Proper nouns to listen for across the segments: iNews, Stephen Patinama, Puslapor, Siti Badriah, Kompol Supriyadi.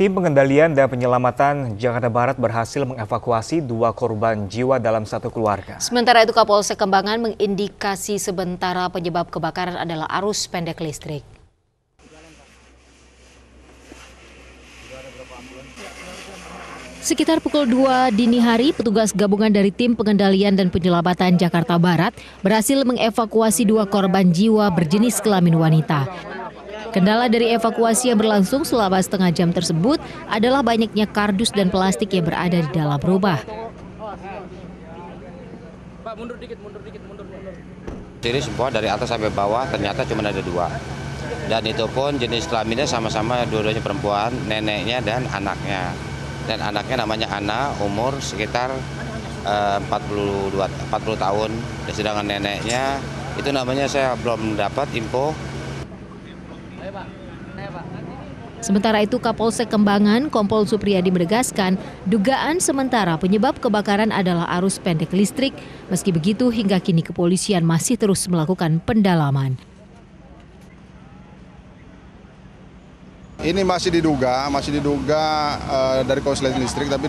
Tim Pengendalian dan Penyelamatan Jakarta Barat berhasil mengevakuasi 2 korban jiwa dalam satu keluarga. Sementara itu Kapolsek Kembangan mengindikasi sementara penyebab kebakaran adalah arus pendek listrik. Sekitar pukul 2 dini hari, petugas gabungan dari Tim Pengendalian dan Penyelamatan Jakarta Barat berhasil mengevakuasi 2 korban jiwa berjenis kelamin wanita. Kendala dari evakuasi yang berlangsung selama setengah jam tersebut adalah banyaknya kardus dan plastik yang berada di dalam rumah. Pak, mundur dikit. Jadi semua dari atas sampai bawah ternyata cuma ada 2. Dan itu pun jenis kelaminnya sama-sama dua-duanya perempuan, neneknya dan anaknya. Dan anaknya namanya Ana, umur sekitar 40 tahun. Dan sedangkan neneknya, itu namanya saya belum dapat info. Sementara itu Kapolsek Kembangan, Kompol Supriyadi menegaskan, dugaan sementara penyebab kebakaran adalah arus pendek listrik. Meski begitu, hingga kini kepolisian masih terus melakukan pendalaman. Ini masih diduga dari korsleting listrik, tapi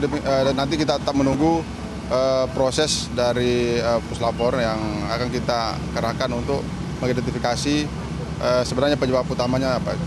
nanti kita tetap menunggu proses dari puslapor yang akan kita kerahkan untuk mengidentifikasi sebenarnya penyebab utamanya apa.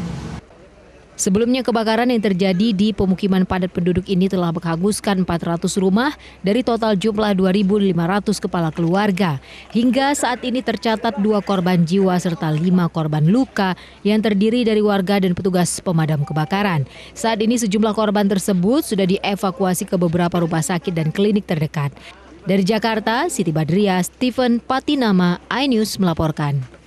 Sebelumnya kebakaran yang terjadi di pemukiman padat penduduk ini telah menghanguskan 400 rumah dari total jumlah 2.500 kepala keluarga. Hingga saat ini tercatat 2 korban jiwa serta 5 korban luka yang terdiri dari warga dan petugas pemadam kebakaran. Saat ini sejumlah korban tersebut sudah dievakuasi ke beberapa rumah sakit dan klinik terdekat. Dari Jakarta, Siti Badriah, Stephen Patinama, iNews melaporkan.